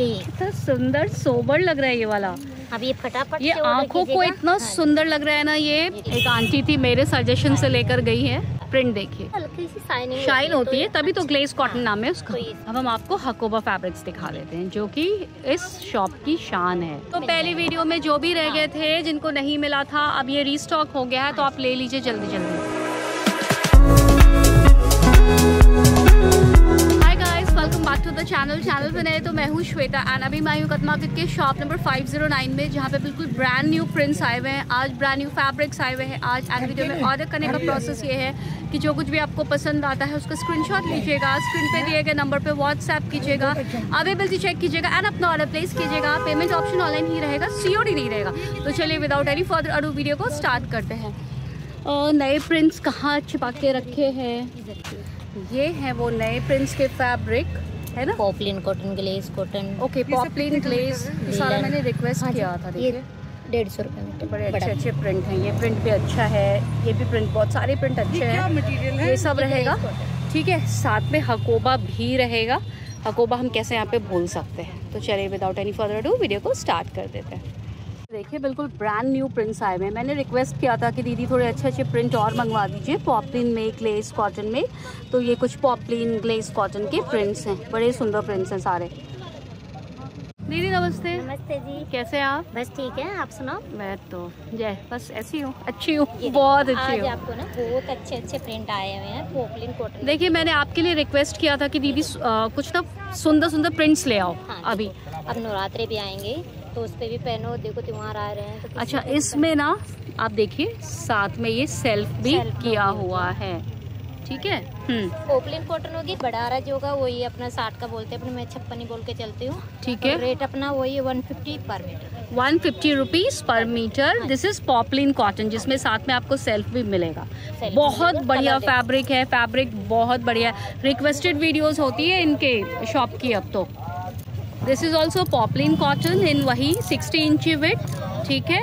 कितना सुंदर सोबर लग रहा है ये वाला। अब ये फटाफट ये आंखों को इतना सुंदर लग रहा है ना। ये एक आंटी थी मेरे सजेशन से लेकर गई है। प्रिंट देखिए शाइन होती है, तभी तो ग्लेस कॉटन नाम है उसका। अब हम आपको हकोबा फैब्रिक्स दिखा देते हैं जो कि इस शॉप की शान है। तो पहली वीडियो में जो भी रह गए थे जिनको नहीं मिला था, अब ये रीस्टॉक हो गया है तो आप ले लीजिए जल्दी जल्दी। चैनल पे नए तो मैं हूँ श्वेता एंड अभी मैं हूँ कतरन मार्केट के शॉप नंबर 509 में, जहाँ पे बिल्कुल ब्रांड न्यू प्रिंट्स आए हुए हैं आज, ब्रांड न्यू फैब्रिक्स आए हुए हैं आज। एंड वीडियो में ऑर्डर करने का प्रोसेस ये है कि जो कुछ भी आपको पसंद आता है उसका स्क्रीनशॉट लीजिएगा, स्क्रीन पे दिए गए नंबर पे व्हाट्सएप कीजिएगा, अवेलेबिलिटी चेक कीजिएगा एंड अपना ऑर्डर प्लेस कीजिएगा। पेमेंट ऑप्शन ऑनलाइन ही रहेगा, COD नहीं रहेगा। तो चलिए without any further ado video को स्टार्ट करते हैं। और नए प्रिंट्स कहाँ छिपा के रखे हैं, ये हैं वो नए प्रिंट्स के फैब्रिक है ना, poplin cotton, glace cotton. Okay poplin glace सारा मैंने रिक्वेस्ट किया था। देखिए 150 रुपये में बड़े अच्छे अच्छे प्रिंट हैं। ये प्रिंट भी अच्छा है, ये भी प्रिंट, बहुत सारे प्रिंट अच्छे हैं। मटेरियल है ये सब रहेगा, ठीक है। साथ में हकोबा भी रहेगा। हकोबा हम कैसे यहाँ पे भूल सकते हैं। तो चलिए without any further do video को स्टार्ट कर देते हैं। देखिए बिल्कुल ब्रांड न्यू प्रिंट्स आए हुए हैं। मैंने रिक्वेस्ट किया था कि दीदी थोड़े अच्छे अच्छे प्रिंट और मंगवा दीजिए पॉपलिन में, ग्लेस कॉटन में। तो ये कुछ पॉपलिन ग्लेस कॉटन के प्रिंट्स हैं, बड़े सुंदर प्रिंट्स हैं सारे। दीदी नमस्ते। नमस्ते जी, कैसे हैं आप? बस ठीक है, आप सुनाओ? मैं तो जय बस ऐसी हूँ, अच्छी हूँ, बहुत अच्छी हूँ। आपको ना बहुत अच्छे अच्छे प्रिंट आए हुए हैं पॉपलिन कॉटन। देखिए मैंने आपके लिए रिक्वेस्ट किया था कि दीदी कुछ ना सुंदर सुंदर प्रिंट्स ले आओ। अभी अब नवरात्रे भी आएंगे तो उस पे भी पहनो, देखो त्योहार आ रहे हैं तो। अच्छा इसमें ना आप देखिए साथ में ये सेल्फ भी किया हुआ है, ठीक है। पॉपलिन कॉटन होगी, बड़ा जो होगा वही अपना 60 का बोलते हैं, अपने मैं 56 ही बोल के चलती हूँ, ठीक है। रेट अपना वही है 150 per metre, 150 rupees per metre. This is poplin cotton जिसमें साथ में आपको सेल्फ भी मिलेगा। बहुत बढ़िया फैब्रिक है, फैब्रिक बहुत बढ़िया। रिक्वेस्टेड वीडियोज होती है इनके शॉप की। अब तो this is also poplin cotton in वही 60 इंची विड्थ, ठीक है।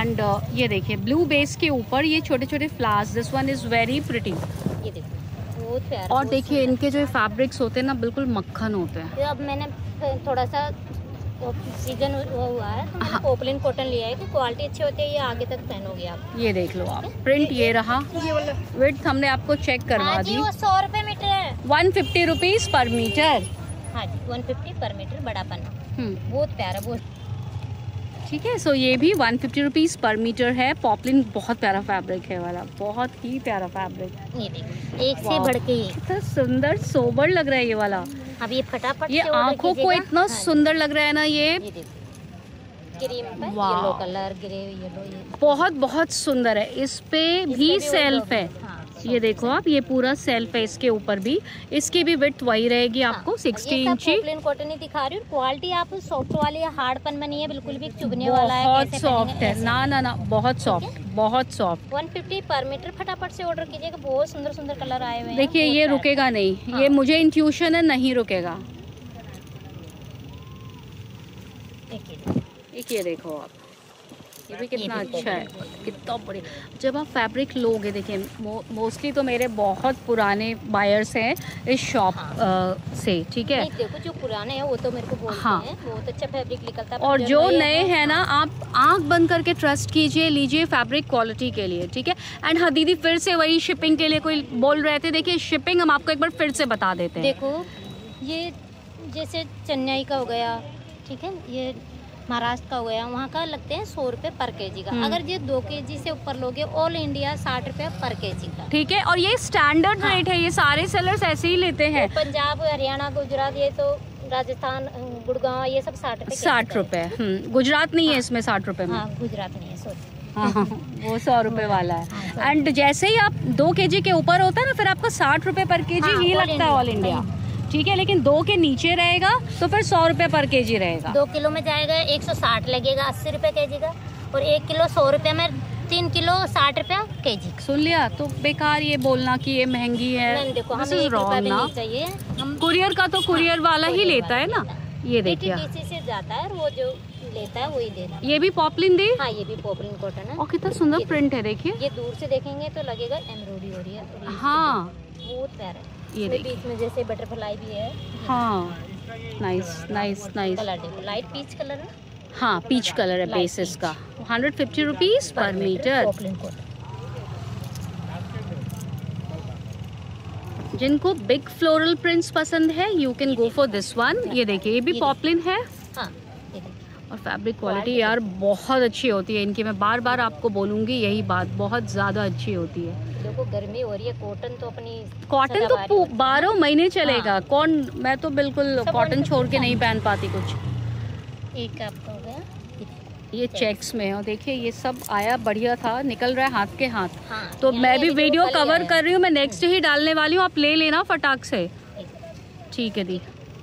एंड ये देखिए ब्लू बेस के ऊपर ये छोटे छोटे flowers, this one is very pretty. ये देखो बहुत प्यारा। और देखिए इनके जो फैब्रिक्स होते हैं ना बिल्कुल मक्खन होते हैं। तो अब मैंने थोड़ा सा सीजन हुआ है तो मैंने पॉपलिन कॉटन लिया है कि क्वालिटी अच्छी होती है, ये आगे तक पहनोगे आप। ये देख लो आप प्रिंट, ये रहा विड्थ हमने आपको चेक करवा दी। 100 रुपये मीटर है, 150 रुपीज़ पर मीटर। हाँ जी 150 पर मीटर, बड़ा पन्ना, बहुत प्यारा बहुत, ठीक है। सो ये भी 150 रुपीज़ पर मीटर है। पॉपलिन बहुत प्यारा फैब्रिक है वाला, बहुत ही प्यारा फैब्रिक। ये देखो एक से बढ़ के कितना सुंदर सोबर लग रहा है ये वाला। अब ये फटाफट ये आंखों को इतना सुंदर लग रहा है ना। ये क्रीम पे येलो कलर, ग्रे येलो, बहुत बहुत सुंदर है। इस पे भी सेल्फ है, ये देखो आप, ये पूरा सेल्फ है इसके ऊपर भी। इसकी भी विड्थ वही रहेगी आपको 60 इंची। प्लेन कॉटन ही दिखा रही हूँ, क्वालिटी आप सॉफ्ट वाली है, हार्डपन में नहीं है बिल्कुल भी, चुभने वाला है, बहुत सॉफ्ट है ना ना ना, बहुत सॉफ्ट बहुत सॉफ्ट। 150 पर मीटर, फटाफट से ऑर्डर कीजिएगा। बहुत सुंदर सुंदर कलर आए हुए हैं। देखिए ये रुकेगा नहीं, ये मुझे इंट्यूशन है नहीं रुकेगा। ये देखो आप, ये भी कितना अच्छा है, कितना बढ़िया। जब आप फैब्रिक लोगे, देखिए मोस्टली तो मेरे बहुत पुराने बायर्स हैं इस शॉप से, ठीक है। देखो जो पुराने हैं वो तो मेरे को बोलते हैं बहुत अच्छा फैब्रिक निकलता है, और जो नए हैं ना आप आंख बंद करके ट्रस्ट कीजिए, लीजिए फैब्रिक क्वालिटी के लिए, ठीक है। एंड हाँ दीदी फिर से वही शिपिंग के लिए कोई बोल रहे थे। देखिए शिपिंग हम आपको एक बार फिर से बता देते हैं। देखो ये जैसे चेन्नई का हो गया, ठीक है, ये महाराष्ट्र का हो गया, वहाँ का लगते हैं 100 रुपये पर केजी का। अगर ये 2 केजी से ऊपर लोगे ऑल इंडिया 60 रुपये पर केजी का, ठीक है। और ये स्टैंडर्ड रेट है, ये सारे सेलर्स ऐसे ही लेते हैं। तो पंजाब, हरियाणा, गुजरात, ये तो राजस्थान, गुड़गांव, ये सब 60 रुपये। गुजरात नहीं है इसमें 60 रुपये में, गुजरात नहीं है, सोच वो 100 रुपये वाला है। एंड जैसे ही आप 2 केजी के ऊपर होता है ना फिर आपको 60 रुपये पर केजी ही लगता है ऑल इंडिया, ठीक है। लेकिन 2 के नीचे रहेगा तो फिर 100 रुपये पर केजी रहेगा। 2 किलो में जाएगा 160 लगेगा 80 रुपये केजी का, और 1 किलो 100 रुपये में, 3 किलो 60 रुपये केजी। सुन लिया? तो बेकार ये बोलना कि ये महंगी है, देखो हमें 1 रुपया भी नहीं चाहिए। हम कुरियर का तो कुरियर वाला ही लेता है ना। ये देखिए टीटीसी से जाता है, वो जो लेता है वही देना। ये भी पॉपलिन दी? हाँ ये भी पॉपलिन कॉटन है। और कितना सुंदर प्रिंट है, देखिए ये दूर से देखेंगे तो लगेगा एम्ब्रॉयडरी हो रही है, हाँ बहुत प्यारा। ये बीच में जैसे बटरफ्लाई भी है, हाँ nice nice nice. Light peach colour है, हाँ पीच कलर है बेस इसका। 150 रुपीज़ पर मीटर। जिनको बिग फ्लोरल प्रिंट्स पसंद है you can go for this one. ये देखिए ये भी पॉपलिन है। हाँ और फैब्रिक क्वालिटी यार बहुत अच्छी होती है इनकी। मैं बार बार आपको बोलूँगी यही बात, बहुत ज़्यादा अच्छी होती है। देखो गर्मी हो रही है, कॉटन तो अपनी कॉटन तो 12 महीने चलेगा। कौन, मैं तो बिल्कुल कॉटन छोड़ के नहीं पहन पाती कुछ। एक आपका हो गया ये चेक्स में। और देखिए ये सब आया बढ़िया था, निकल रहा है हाथ के हाथ। तो मैं भी वीडियो कवर कर रही हूँ, मैं नेक्स्ट ही डालने वाली हूँ, आप ले लेना फटाक से। ठीक है दी,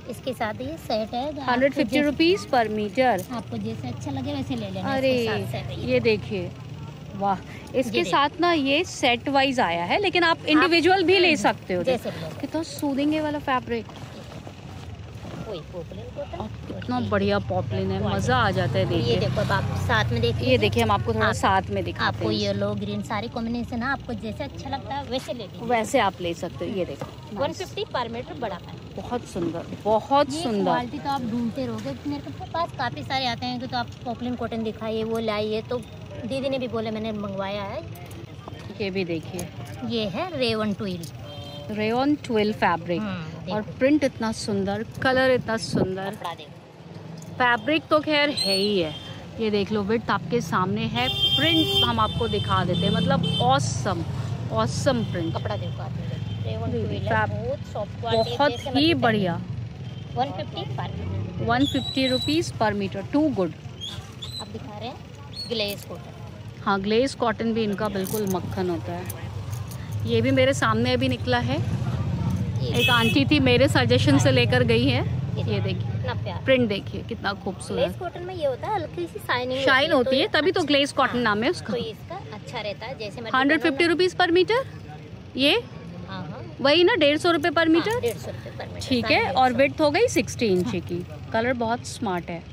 इसके साथ ये सेट है 150 रुपीज़ पर मीटर। आपको जैसे अच्छा लगे वैसे ले लेना। अरे ये देखिए वाह, इसके साथ ना ये सेट वाइज आया है, लेकिन आप इंडिविजुअल भी ले सकते हो। कितना सूदिंग है वाला फैब्रिक, कितना बढ़िया पॉपलिन है, मजा आ जाता है। देखिए ये देखो आप साथ में देखिए, ये देखिए हम आपको थोड़ा साथ में दिखाते हैं। आपको येलो ग्रीन सारे कॉम्बिनेशन आपको जैसे अच्छा लगता है वैसे ले लीजिए, वैसे आप ले सकते हो। ये देखो 150 पर मीटर बड़ा, बहुत सुंदर बहुत सुंदर। क्वालिटी तो आप ढूंढते रहोगे, मेरे पास काफी सारे आते हैं कि तो आप पॉपलिन कॉटन दिखाइए वो लाइए, तो दीदी ने भी बोला मैंने मंगवाया है। ये भी देखिए ये है रेयन ट्विल फैब्रिक और प्रिंट इतना सुंदर, कलर इतना सुंदर, फैब्रिक तो खैर है ही है। ये देख लो विड्थ आपके सामने है, प्रिंट हम आपको दिखा देते हैं, मतलब ऑसम ऑसम प्रिंट। कपड़ा देखो आप, रेयन ट्विल बहुत सॉफ्ट क्वालिटी, बहुत ही बढ़िया। 150 rupees per metre. Too good. आप दिखा रहे हैं ग्लेस कॉटन। हाँ ग्लेस कॉटन भी इनका बिल्कुल मक्खन होता है। ये भी मेरे सामने अभी निकला है, एक आंटी थी मेरे सजेशन से लेकर गई है। ये देखिए प्रिंट देखिए कितना खूबसूरत। ग्लेस कॉटन में ये होता है हल्की सी शाइन होती है, तभी तो ग्लेस कॉटन नाम है उसका। तो इसका अच्छा रहता है जैसे 150 रुपीज़ पर मीटर। ये वही ना 150 रुपये पर मीटर। ठीक है और विड्थ हो गई 60 इंच की। कलर बहुत स्मार्ट है।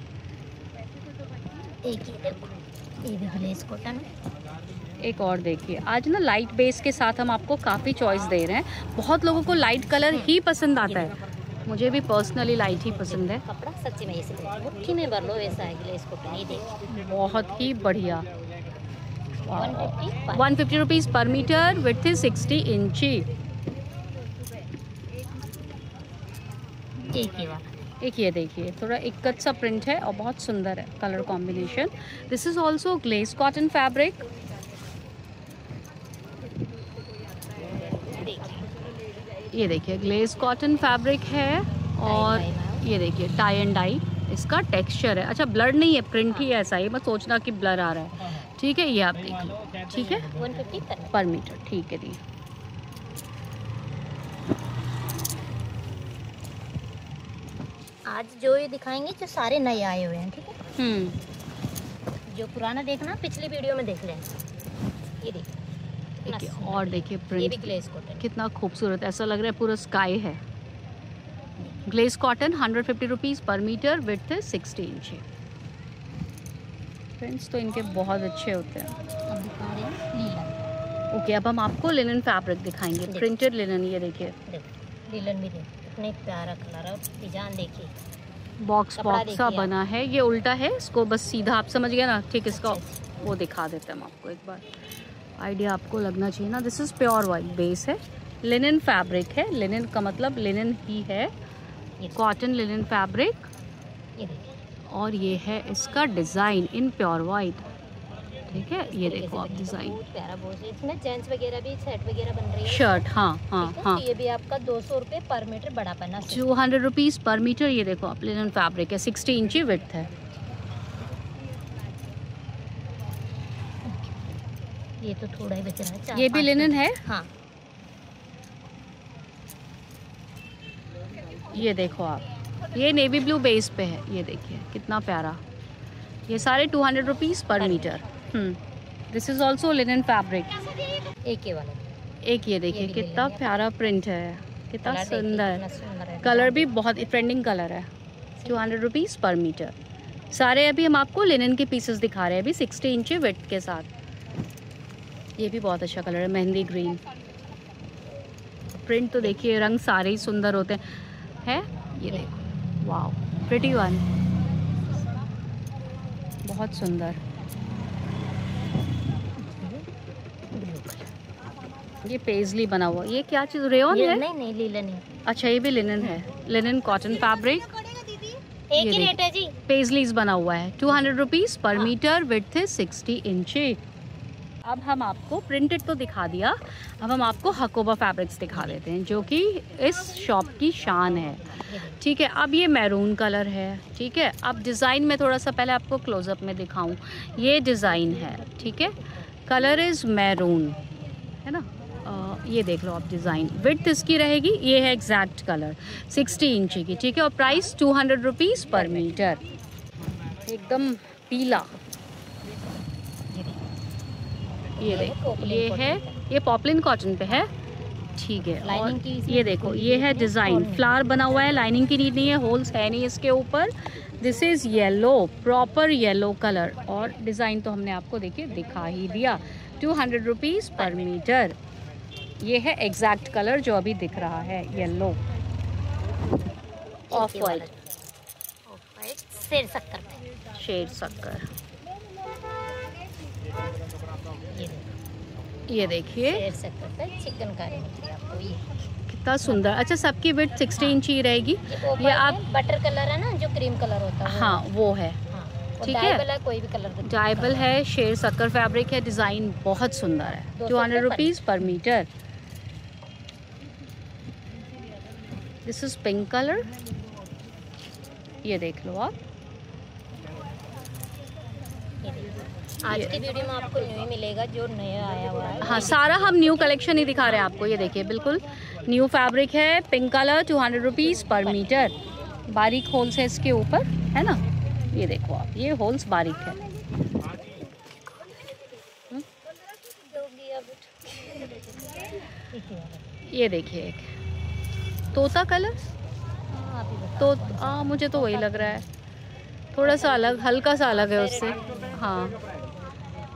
एक और देखिए, आज ना लाइट बेस के साथ हम आपको काफ़ी चॉइस दे रहे हैं। बहुत लोगों को लाइट कलर ही पसंद आता है, मुझे भी पर्सनली लाइट ही पसंद है। कपड़ा सच्ची में ऐसे मुट्ठी में भर लो वैसा है ग्लेस कॉटन। ये देखिए बहुत ही बढ़िया। 150 रुपीज़ पर मीटर, विड्थ 60 इंची। एक ये देखिए थोड़ा इक्कत सा प्रिंट है और बहुत सुंदर है colour combination. This is also glace cotton fabric. ये देखिए ग्लेस कॉटन फैब्रिक है और ये देखिए टाई एंड डाई इसका टेक्सचर है। अच्छा ब्लर नहीं है, प्रिंट ही ऐसा ही, मत सोचना कि ब्लर आ रहा है। ठीक है ये आप देख लो। ठीक है 150 पर मीटर। ठीक है जी। आज जो ये दिखाएंगे जो सारे नए आए हुए हैं, ठीक है। जो पुराना देखना पिछली वीडियो में देख लें। ये देखिए और देखिए प्रिंट ग्लेस कॉटन कितना खूबसूरत, ऐसा लग रहा है पूरा स्काई है। Glace cotton 150 rupees per metre, width 60 inch. Prints तो इनके बहुत अच्छे होते हैं। अब दिखा रहे हैं लीलन। ओके अब हम आपको लिनन फैब्रिक दिखाएंगे, प्रिंटेड लिनन। ये देखिए लिनन भी कितने प्यारा कलर है। डिजाइन देखिए बॉक्स बॉक्स सा बना है। ये उल्टा है, इसको बस सीधा आप समझ गए ना। ठीक इसका वो दिखा देते हैं हम आपको, एक बार आइडिया आपको लगना चाहिए ना। This is pure white base है, लिनन फैब्रिक है। लिनन का मतलब लिनन ही है, कॉटन लिनन फैब्रिक। और ये है इसका डिज़ाइन इन प्योर वाइट। ठीक है ये देखो आप डिज़ाइन प्यारा। इसमें जेंट्स वगैरह भी शर्ट वगैरह बन रही है, शर्ट। हाँ हाँ हाँ। ये भी आपका 200 रुपये पर मीटर बड़ा पना, 200 रुपीज़ पर मीटर। ये देखो आप लिनन फैब्रिक है, 60 इंची विड्थ है। ये तो थोड़ा ही बच रहा है। ये भी लिनन है। हाँ ये देखो आप, ये नेवी ब्लू बेस पे है। ये देखिए कितना प्यारा। ये सारे 200 rupees per metre. This is also linen fabric. एक ये वाला, एक ये देखिए कितना प्यारा प्रिंट है, कितना सुंदर। कलर भी बहुत ट्रेंडिंग कलर है। 200 रुपीज़ पर मीटर। सारे अभी हम आपको लिनन के पीसेस दिखा रहे हैं, अभी 60 इंची विड्थ के साथ। ये भी बहुत अच्छा कलर है, मेहंदी ग्रीन। प्रिंट तो देखिए रंग सारे ही सुंदर होते हैं। है ये देखो वाओ प्रिटी वन, बहुत सुंदर। ये पेजली बना हुआ, ये क्या चीज़, रेयन है? नहीं नहीं लिनन है। अच्छा ये भी लिनन है, लिनन कॉटन फैब्रिक। एक ही रेट है जी। पेजलीज बना हुआ है 200 रुपीज़ पर मीटर, विड्थ है 60 इंची। अब हम आपको प्रिंटेड तो दिखा दिया, अब हम आपको हकोबा फैब्रिक्स दिखा देते हैं जो कि इस शॉप की शान है। ठीक है, अब ये मैरून कलर है। ठीक है, अब डिज़ाइन में थोड़ा सा पहले आपको क्लोजअप में दिखाऊं, ये डिज़ाइन है। ठीक है, कलर इज़ मैरून है ना, ये देख लो आप डिज़ाइन। विड्थ इसकी रहेगी, ये है एग्जैक्ट कलर 60 इंची की। ठीक है, और प्राइस 200 रुपीज़ पर मीटर। एकदम पीला ये देखो, ये है, ये पॉपलिन कॉटन पे है। ठीक है, और ये देखो ये है डिज़ाइन, फ्लावर बना हुआ है, लाइनिंग की नीड नहीं है, होल्स है नहीं इसके ऊपर। This is yellow, proper yellow colour, और डिज़ाइन तो हमने आपको देखिए दिखा ही दिया। 200 रुपीज़ पर मीटर। ये है एग्जैक्ट कलर जो अभी दिख रहा है, येलो। ऑफ वाइट, शेर शक्कर, शेर शक्कर। ये देखिए चिकनकारी, कितना सुंदर। अच्छा, सबकी विड्थ 60 इंची रहेगी। ये आप बटर कलर है ना जो क्रीम कलर होता है, हाँ वो है। ठीक है, कोई भी कलर डाइबल है, शेर शक्कर फैब्रिक है, डिज़ाइन बहुत सुंदर है। 200 rupees per metre. This is pink colour, ये देख लो आप। आज की वीडियो में आपको न्यू ही मिलेगा, जो नया आया हुआ है। हाँ, सारा हम न्यू कलेक्शन ही दिखा रहे हैं आपको। ये देखिए बिल्कुल न्यू फैब्रिक है, pink colour, 200 rupees per metre. बारीक होल्स है इसके ऊपर है ना, ये देखो आप, ये होल्स बारीक है। ये देखिए एक तोता कलर, तो मुझे तो वही लग रहा है, थोड़ा सा अलग, हल्का सा अलग है उससे। हाँ,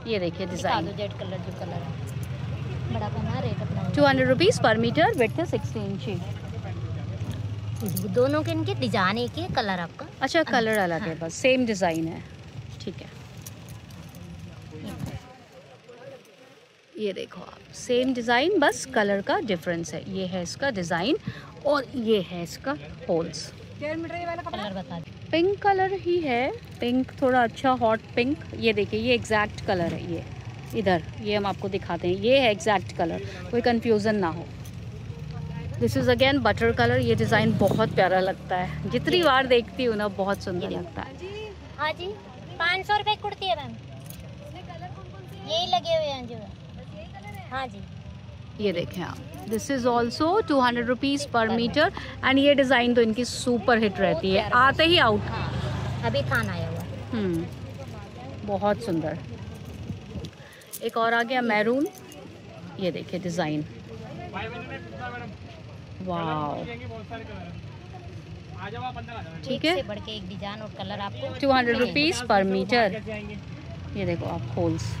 ये देखिए डिज़ाइन, जेड कलर जो कलर है, बड़ा बना, रेट अपना 200 रुपीज़ पर मीटर, विड्थ है 60 इंची। दोनों के इनके डिज़ाइन एक ही, कलर आपका अच्छा कलर अलग है, बस सेम डिज़ाइन है। ठीक है, ये देखो आप, सेम डिज़ाइन बस कलर का डिफरेंस है। ये है इसका डिज़ाइन और ये है इसका होल्स। कलर बता दें, पिंक कलर ही है, पिंक थोड़ा अच्छा हॉट पिंक। ये देखिए, ये एग्जैक्ट कलर है, ये इधर, ये हम आपको दिखाते हैं, ये है एग्जैक्ट कलर, कोई कंफ्यूजन ना हो। This is again butter colour, ये डिज़ाइन बहुत प्यारा लगता है, जितनी बार देखती हूँ ना बहुत सुंदर लगता है। हाँ जी, 500 रुपये कुर्ती है मैम, यही लगे हुए हैं जो। हाँ जी, ये देखें आप, this is also 200 rupees per metre. And ये डिज़ाइन तो इनकी सुपर हिट रहती है, आते ही आउट। हाँ, अभी खान आया हुआ, बहुत सुंदर। एक और आ गया मैरून, ये देखिए डिज़ाइन, वाओ। ठीक है, बढ़ के एक डिज़ाइन और कलर आपको 200 रुपीज़ पर मीटर। ये देखो आप होल्स,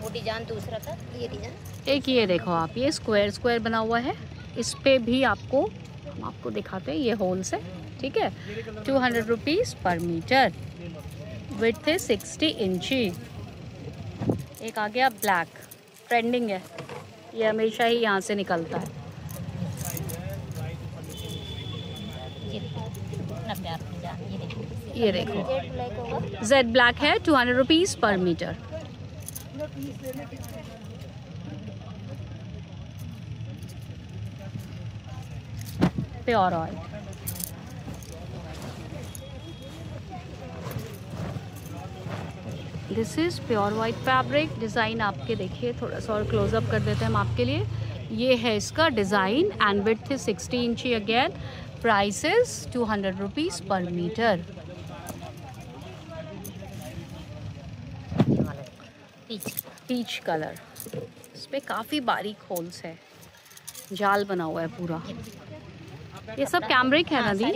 वो डिजाइन दूसरा था, ये डिजाइन एक। ये देखो आप, ये स्क्वायर स्क्वायर बना हुआ है, इस पे भी आपको, हम आपको दिखाते हैं, ये होल्स है। ठीक है, 200 रुपीज़ पर मीटर, विड्थ है 60 इंची। एक आ गया ब्लैक, ट्रेंडिंग है, ये हमेशा ही यहाँ से निकलता है। ये देखो जेड ब्लैक है, 200 rupees per metre. Pure oil, this is pure white fabric. Design आपके देखिए, थोड़ा सा और क्लोजअप कर देते हैं हम आपके लिए। ये है इसका डिज़ाइन एंड विड्थ है 60 इंची again, price is 200 rupees per metre. Peach colour, इस पर काफ़ी बारीक होल्स है, जाल बना हुआ है पूरा। ये सब कैमरिक है ना दी।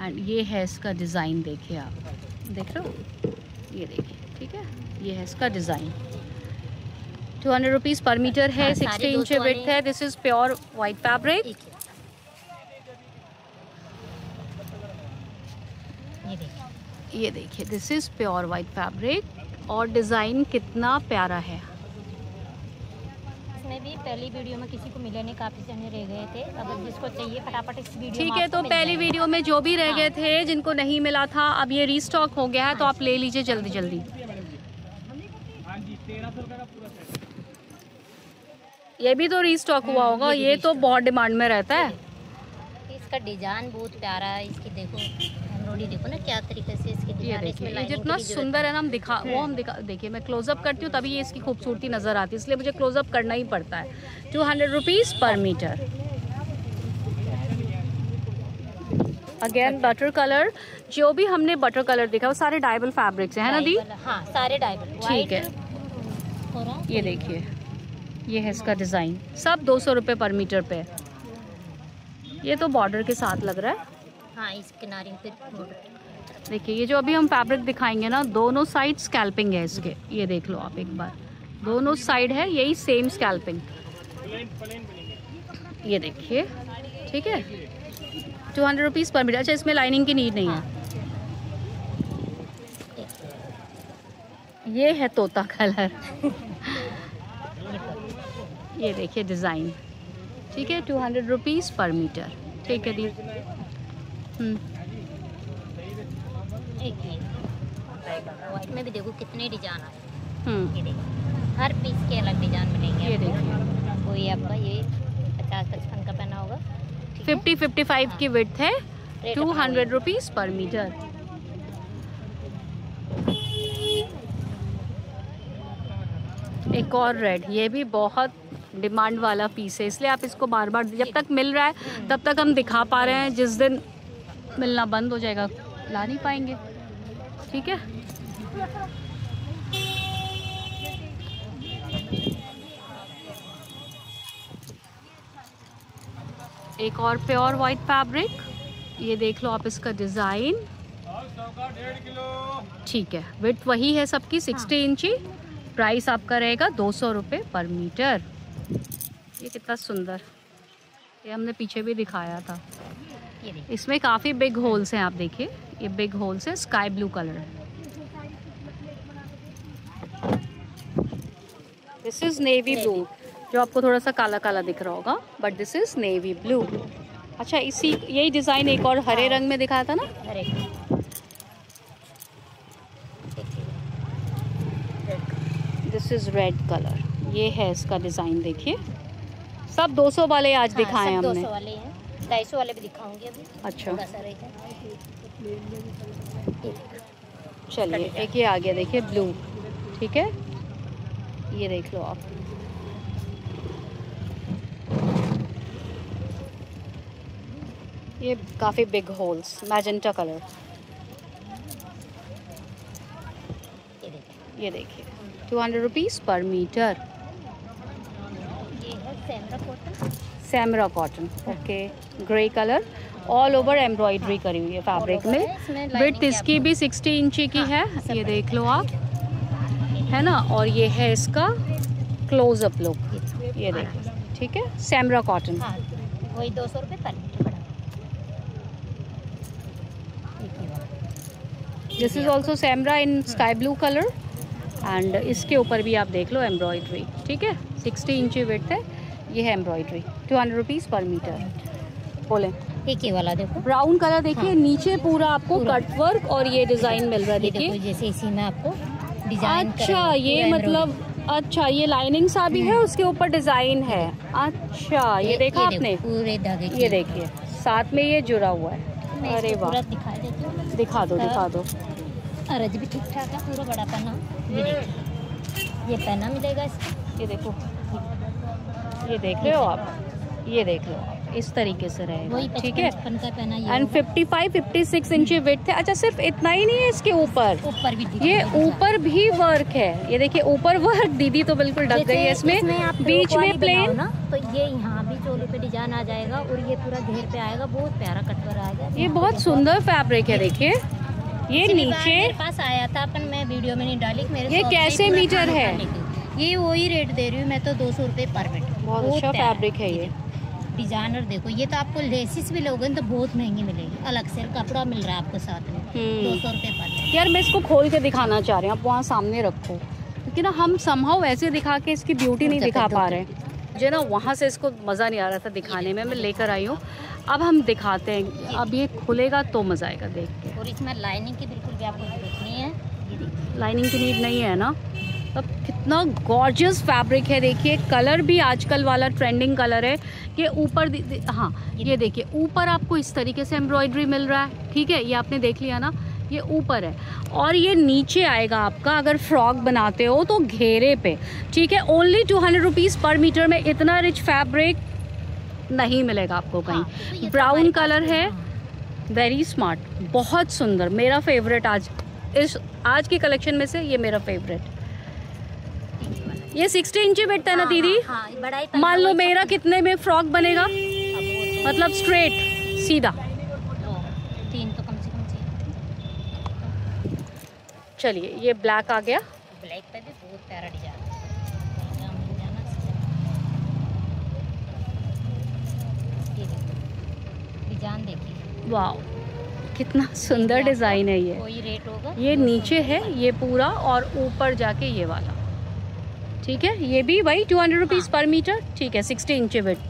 एंड ये है इसका डिज़ाइन, देखिए आप, देख रहे हो, ये देखिए। ठीक है, ये है इसका डिज़ाइन, 200 रुपीज़ पर मीटर है। 60 इंच विड्थ है। This is pure white fabric. ये देखिए, this is pure white fabric और डिजाइन कितना प्यारा है। भी पहली वीडियो में किसी को मिले नहीं, काफी जने रह गए थे। अगर जिसको चाहिए फटाफट इस वीडियो, ठीक है, तो पहली वीडियो में जो भी रह गए थे, जिनको नहीं मिला था, अब ये रीस्टॉक हो गया है, तो आप ले लीजिए जल्दी जल्दी। ये भी तो रीस्टॉक हुआ होगा, ये तो बहुत डिमांड में रहता है। इसका डिजाइन बहुत प्यारा है, इसकी देखो देखो ना क्या तरीके से इसकी, जितना सुंदर है ना, हम दिखा वो हम दिखा देखिए, मैं क्लोजअप करती हूँ तभी ये इसकी खूबसूरती नज़र आती है, इसलिए मुझे क्लोजअप करना ही पड़ता है। 200 rupees per metre. Again butter colour, जो भी हमने बटर कलर देखा वो सारे डायबल फैब्रिक्स हैं, है ना दी? हाँ, सारे डायबल। ठीक है, ये देखिए, ये है इसका डिज़ाइन। सब 200 रुपये पर मीटर पे। ये तो बॉर्डर के साथ लग रहा है। हाँ, इस किनारे पे देखिए, ये जो अभी हम फैब्रिक दिखाएंगे ना, दोनों साइड स्कैल्पिंग है इसके। ये देख लो आप एक बार, दोनों साइड है यही सेम स्कैल्पिंग। ये देखिए, ठीक है, 200 रुपीज़ पर मीटर। अच्छा, इसमें लाइनिंग की नीड नहीं है। ये है तोता कलर। ये देखिए डिज़ाइन, ठीक है, 200 रुपीज़ पर मीटर। ठीक है दी। एक में भी देखो कितने डिजाइन आए, हर पीस के अलग डिजाइन मिलेंगे। ये देखिए, कोई आपका ये 50-55 का पहना होगा, 50-55 की विड्थ है। 200 रुपीज़ पर मीटर। एक और रेड, ये भी बहुत डिमांड वाला पीस है, इसलिए आप इसको बार बार, जब तक मिल रहा है तब तक हम दिखा पा रहे हैं, जिस दिन मिलना बंद हो जाएगा ला नहीं पाएंगे। ठीक है, एक और प्योर वाइट फैब्रिक, ये देख लो आप इसका डिज़ाइन। ठीक है, विड्थ वही है सबकी, 60 इंची। प्राइस आपका रहेगा 200 रुपये पर मीटर। ये कितना सुंदर, ये हमने पीछे भी दिखाया था। इसमें काफ़ी बिग होल्स हैं, आप देखिए, ये बिग होल्स है, स्काई ब्लू कलर है। दिस इज़ नेवी ब्लू, जो आपको थोड़ा सा काला काला दिख रहा होगा, but this is navy blue. अच्छा, इसी यही डिज़ाइन एक और हरे रंग में दिखाया था ना, हरे। दिस इज़ रेड कलर, ये है इसका डिज़ाइन। देखिए, सब 200 वाले आज दिखाए हमने, 200 वाले हैं, 250 वाले भी दिखाऊंगी अभी। अच्छा, चलिए, एक ये आ गया, देखिए ब्लू, ठीक है, ये देख लो आप। ये काफ़ी बिग होल्स, मैजेंटा कलर, ये देखिए, 200 रुपीज़ पर मीटर। ये है सेमरा कॉटन, सेमरा cotton, okay, grey colour, all over embroidery करी हुई है फैब्रिक में। विड्थ इसकी भी 60 इंची की है, ये देख लो आप, है ना। और ये है इसका क्लोजअप लुक, ये देखिए, ठीक है, सेमरा कॉटन, वही 200 रुपये पर। दिस इज ऑल्सो सेमरा in sky blue colour, and इसके ऊपर भी आप देख लो एम्ब्रॉयडरी, ठीक है, 60 इंची विड्थ है। ये है एम्ब्रॉयडरी, 200 रुपीज़ पर मीटर। बोले एक ही वाला देखो, ब्राउन कलर, देखिए। हाँ, नीचे पूरा आपको कट वर्क और ये डिजाइन मिल रहा है, देखिए, जैसे इसी में आपको डिजाइन। अच्छा, ये मतलब, अच्छा, ये लाइनिंग सा भी है, उसके ऊपर डिजाइन है। अच्छा, ये देखा आपने पूरे धागे, ये देखिए, साथ में ये जुड़ा हुआ है। अरे वाह, दिखा दो, दिखा दो। अरज भी ठीक ठाक है, पूरा बड़ा पन्ना, ये पन्ना मिलेगा इसका, ये देखो, ये देख रहे हो आप, ये देख लो आप, इस तरीके से रहेगा, ठीक है। एंड 55-56 इंची विड्थ है। अच्छा, सिर्फ इतना ही नहीं है, इसके ऊपर ये ऊपर भी वर्क है, ये देखिए, ऊपर वर्क, दीदी तो बिल्कुल डक गई है। इसमें बीच में प्लेन, तो ये यहाँ भी चोली पे डिजाइन आ जाएगा, और ये पूरा घेर पे आएगा, बहुत प्यारा कटवर आएगा। ये बहुत सुंदर फैब्रिक है, देखिए, ये नीचे पास आया था अपन, मैं वीडियो में नहीं डाली, ये कैसे मीटर है? ये वही रेट दे रही हूँ मैं तो 200 रुपये पर मीटर। बहुत अच्छा फैब्रिक है ये। डिजाइनर देखो, ये तो आपको लेसिस भी लोगे तो बहुत महंगी मिलेगी, अलग से कपड़ा मिल रहा है आपको साथ में 200 रुपये पर। यार मैं इसको खोल के दिखाना चाह रही हूँ, आप वहाँ सामने रखो, क्योंकि ना हम समहाउ ऐसे दिखा के इसकी ब्यूटी नहीं दिखा पा रहे हैं, जो ना वहाँ से इसको मज़ा नहीं आ रहा था दिखाने में, मैं लेकर आई हूँ। अब हम दिखाते हैं, अब ये खुलेगा तो मज़ा आएगा देख के। और इसमें लाइनिंग की बिल्कुल भी आपको जरूरत नहीं है, लाइनिंग की नीड नहीं है ना। अब कितना गॉर्जियस फैब्रिक है, देखिए कलर भी आजकल वाला ट्रेंडिंग कलर है कि ऊपर, हाँ ये देखिए ऊपर आपको इस तरीके से एम्ब्रॉयडरी मिल रहा है, ठीक है ये आपने देख लिया ना, ये ऊपर है और ये नीचे आएगा आपका अगर फ्रॉक बनाते हो तो घेरे पे, ठीक है। ओनली 200 रुपीज़ पर मीटर में इतना रिच फैब्रिक नहीं मिलेगा आपको कहीं। हाँ, ब्राउन कलर है, वेरी स्मार्ट, बहुत सुंदर, मेरा फेवरेट आज के कलेक्शन में से ये मेरा फेवरेट। ये 60 इंच ही बैठता है ना दीदी? हाँ, मान लो मेरा कितने में फ्रॉक बनेगा, मतलब स्ट्रेट सीधा? चलिए ये ब्लैक आ गया, ब्लैक पे भी बहुत प्यारा डिजाइन देखिए। वाओ कितना सुंदर डिजाइन है ये। कोई रेट होगा, ये नीचे है ये पूरा और ऊपर जाके ये वाला, ठीक है ये भी भाई 200 रुपीज़ पर मीटर, ठीक है 60 इंच विड्थ।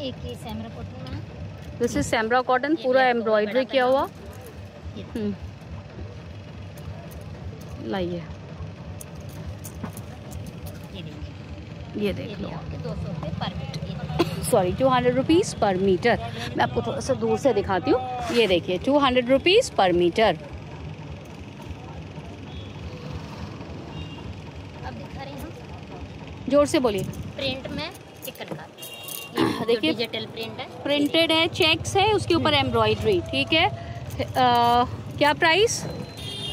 एक ये सेमरा कॉटन, दिस इज सेमरा कॉटन, पूरा एम्ब्रॉयडरी किया हुआ। लाइए ये देख लो, 200 रुपये per metre, sorry 200 rupees per metre. मैं आपको थोड़ा सा दूर से दिखाती हूँ, ये देखिए 200 रुपीज़ पर मीटर। अब दिखा रही हूँ, जोर से बोलिए। प्रिंट में चिकनकारी, देखिए डिजिटल प्रिंट है, प्रिंटेड है, चेक्स है, उसके ऊपर एम्ब्रॉयडरी, ठीक है। क्या प्राइस?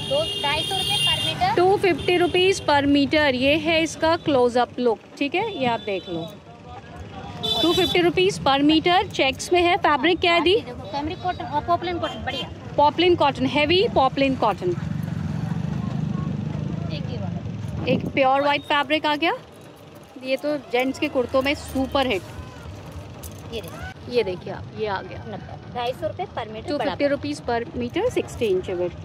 250 रुपये per metre, 250 rupees per metre. ये है इसका क्लोजअप लुक, ठीक है ये आप देख लो, 250 रुपीज़ पर मीटर। चेक्स में है, फैब्रिक क्या है दी? पॉपलिन कॉटन, बढ़िया poplin cotton, heavy poplin cotton. एक प्योर वाइट फैब्रिक आ गया, ये तो जेंट्स के कुर्तों में सुपर हिट। ये देखिए आप, ये आ गया 250 रुपये per metre, 250 rupees per metre, 60 inch width.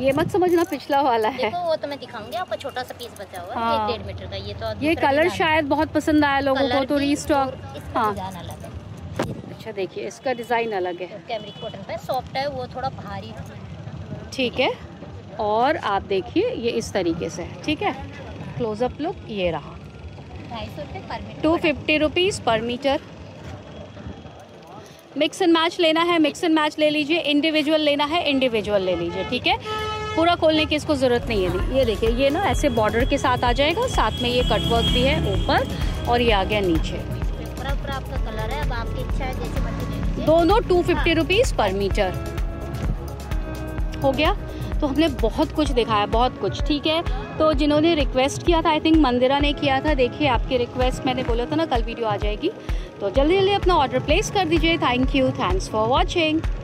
ये मत समझना पिछला वाला है, देखो वो तो मैं दिखाऊंगी आपको, छोटा सा पीस बचा हुआ है। हाँ। 1.5 मीटर का ये तो। ये कलर शायद बहुत पसंद आया लोगों को तो रीस्टॉक। हाँ अलग है। अच्छा देखिए इसका डिजाइन अलग है, कैमरिक कॉटन पे, सॉफ्ट है वो, थोड़ा भारी, ठीक है। और आप देखिए ये इस तरीके से है, ठीक है क्लोजअप लुक। ये रहा 250 रुपये per metre, 250 rupees per metre. Mix and match लेना है, मिक्स एंड मैच ले लीजिए, इंडिविजुअल लेना है, इंडिविजुअल ले लीजिए, ठीक है। पूरा खोलने की इसको ज़रूरत नहीं है। ये देखिए ये ना ऐसे बॉर्डर के साथ आ जाएगा, साथ में ये कटवर्क भी है ऊपर और ये आ गया नीचे। पूरा आपका कलर है, अब आपकी इच्छा है जैसे मर्जी। दोनों 250 रुपीज़ पर मीटर हो गया। तो हमने बहुत कुछ दिखाया, बहुत कुछ, ठीक है। तो जिन्होंने रिक्वेस्ट किया था, आई थिंक मंदिरा ने किया था, देखिए आपकी रिक्वेस्ट, मैंने बोला था ना कल वीडियो आ जाएगी, तो जल्दी जल्दी अपना ऑर्डर प्लेस कर दीजिए। Thank you, thanks for watching.